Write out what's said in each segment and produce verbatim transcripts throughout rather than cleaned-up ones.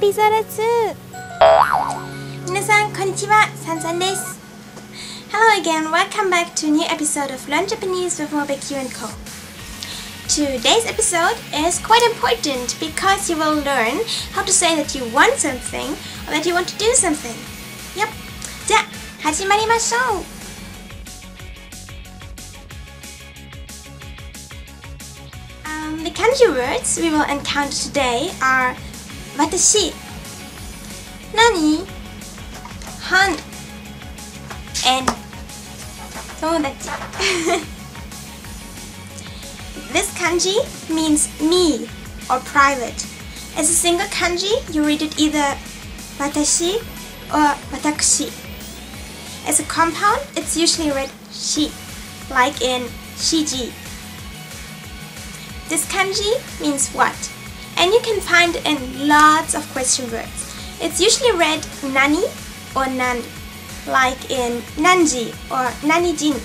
旅サラツ。皆さんこんにちは、サンサンです。Hello again, welcome back to a new episode of Learn Japanese with MoBeCu and Co. Today's episode is quite important because you will learn how to say that you want something or that you want to do something. Yep. じゃあ始まりましょう。The kanji words we will encounter today are Watashi, Nani, Hon, and Tomodachi. This kanji means me or private. As a single kanji, you read it either Watashi or Watakushi. As a compound, it's usually read Shi, like in Shiji. This kanji means what? And you can find it in lots of question words. It's usually read Nani or Nan, like in NANJI or NANijin.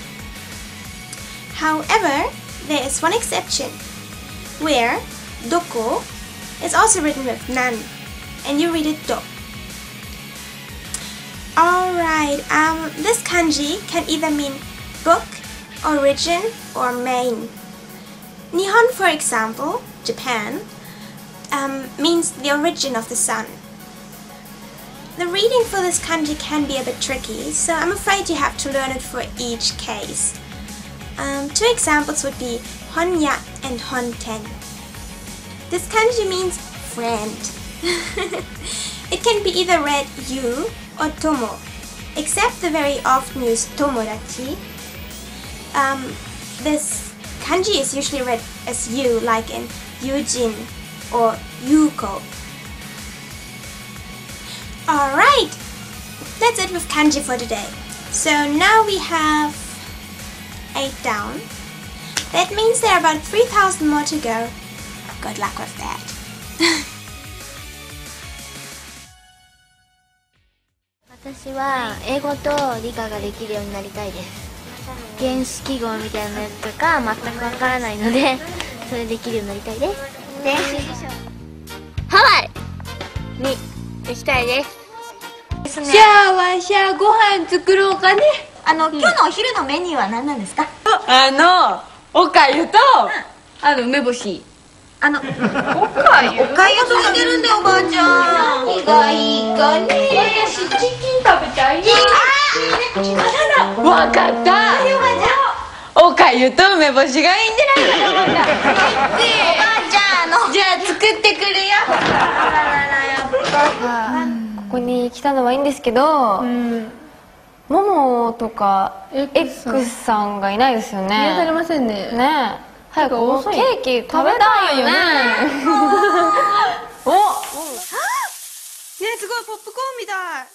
However, there is one exception, where Doko is also written with Nan, and you read it Do. Alright, um, this kanji can either mean book, origin, or main. Nihon, for example, Japan, um, means the origin of the sun. The reading for this kanji can be a bit tricky, so I'm afraid you have to learn it for each case. Um, two examples would be Honya and Honten. This kanji means friend. It can be either read you or tomo, except the very often used Tomodachi. Um, this kanji is usually read as you, like in yujin or Yuuko. Alright, that's it with kanji for today. So now we have eight down. That means there are about three thousand more to go. Good luck with that. 私は英語と理科ができるようになりたいです。原子記号みたいなやつとか全くわからないので、それできるようになりたいです。で、ハワイに行きたいです。じゃあ、じゃあご飯作ろうかね。あの、今日のお昼のメニューは何なんですか？あの、おかゆと、あの、梅干し。あの、おかゆ？おかゆと似てるんだよ、おばあちゃん。何がいいかね。私、チキン食べたいよ。わかった。おかゆと梅干しがいいんじゃないか。おばあちゃんの。じゃあ作ってくるよ。ここに来たのはいいんですけど、モモとか X さんがいないですよね。見当たりませんね。ね、早くケーキ食べたいよね。お、ねすごいポップコーンみたい。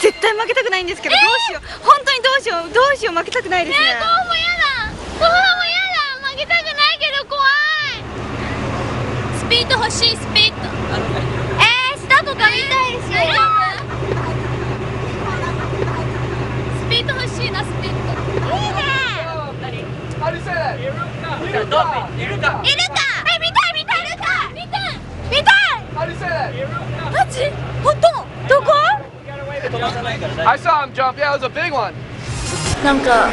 絶対負けたくないんですけど、どうしよう、本当にどうしよう、どうしよう、負けたくないですね。ご飯も嫌だ、ご飯も嫌だ、負けたくないけど怖い。スピード欲しい、スピード。えー、下とか見たいですよ。スピード欲しいな、スピード。いいね。いるか、いるか。え、見たい、見たい、見たい、見たい。マジ？本当？どこ？I saw him jump. Yeah, it was a big one. なんか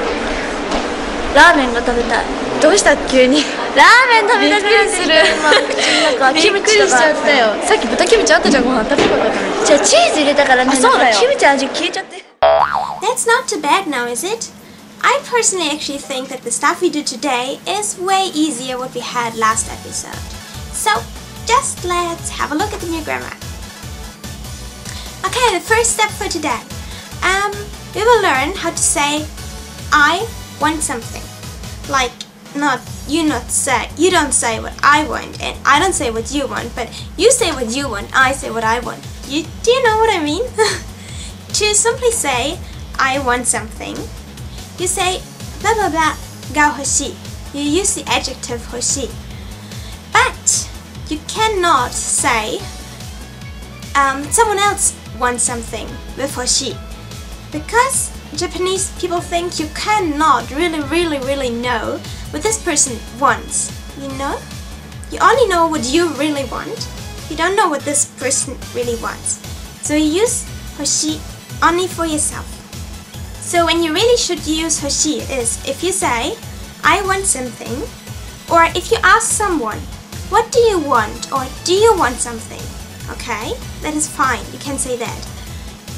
ラーメンが食べたい。どうした急に？ラーメン食べたくなってきた。なんかキムチしちゃったよ。さっき豚キムチあったじゃんご飯食べたから。じゃあチーズ入れたからね。そうだよ。キムチ味消えちゃって。That's not too bad now, is it? I personally actually think that the stuff we do today is way easier what we had last episode. So just let's have a look at the new grammar. Okay, the first step for today. Um, we will learn how to say I want something. Like not you not say you don't say what I want and I don't say what you want, but you say what you want, I say what I want. You do you know what I mean? To simply say I want something, you say blah blah blah ga hoshi. You use the adjective hoshi. But you cannot say um, someone else want something with hoshi, because Japanese people think you cannot really really really know what this person wants. You know, you only know what you really want, you don't know what this person really wants. So you use hoshi only for yourself. So when you really should use hoshi is if you say, I want something, or if you ask someone, what do you want, or do you want something? Okay, that is fine, you can say that.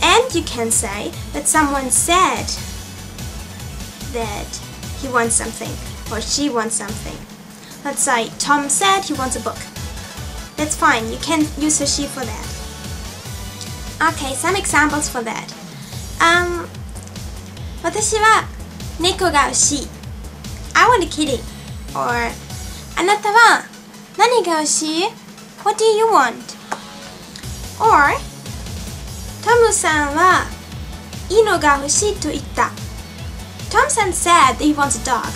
And you can say that someone said that he wants something, or she wants something. Let's say Tom said he wants a book. That's fine, you can use hoshi for that. Okay, some examples for that. Um, Watashi wa neko ga hoshii. I want a kitty. Or, anata wa nani ga hoshii? What do you want? Or, Tom-san wa ino ga hoshii to itta. Tom-san said that he wants a dog.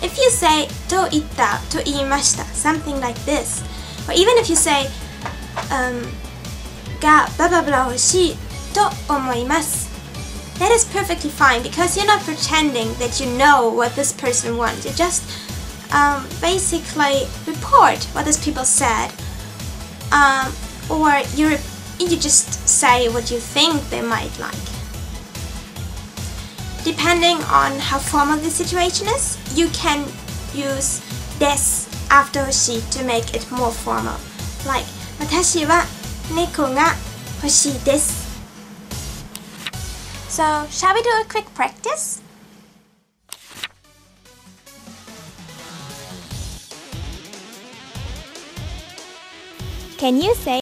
If you say to itta, to iimashita, something like this, or even if you say um, ga blah blah blah hoshii to omoimasu, that is perfectly fine because you're not pretending that you know what this person wants. You just um, basically report what these people said, um, or you re you just say what you think they might like. Depending on how formal the situation is, you can use des after hoshi to make it more formal. Like, watashi wa neko ga hoshii desu. So, shall we do a quick practice? Can you say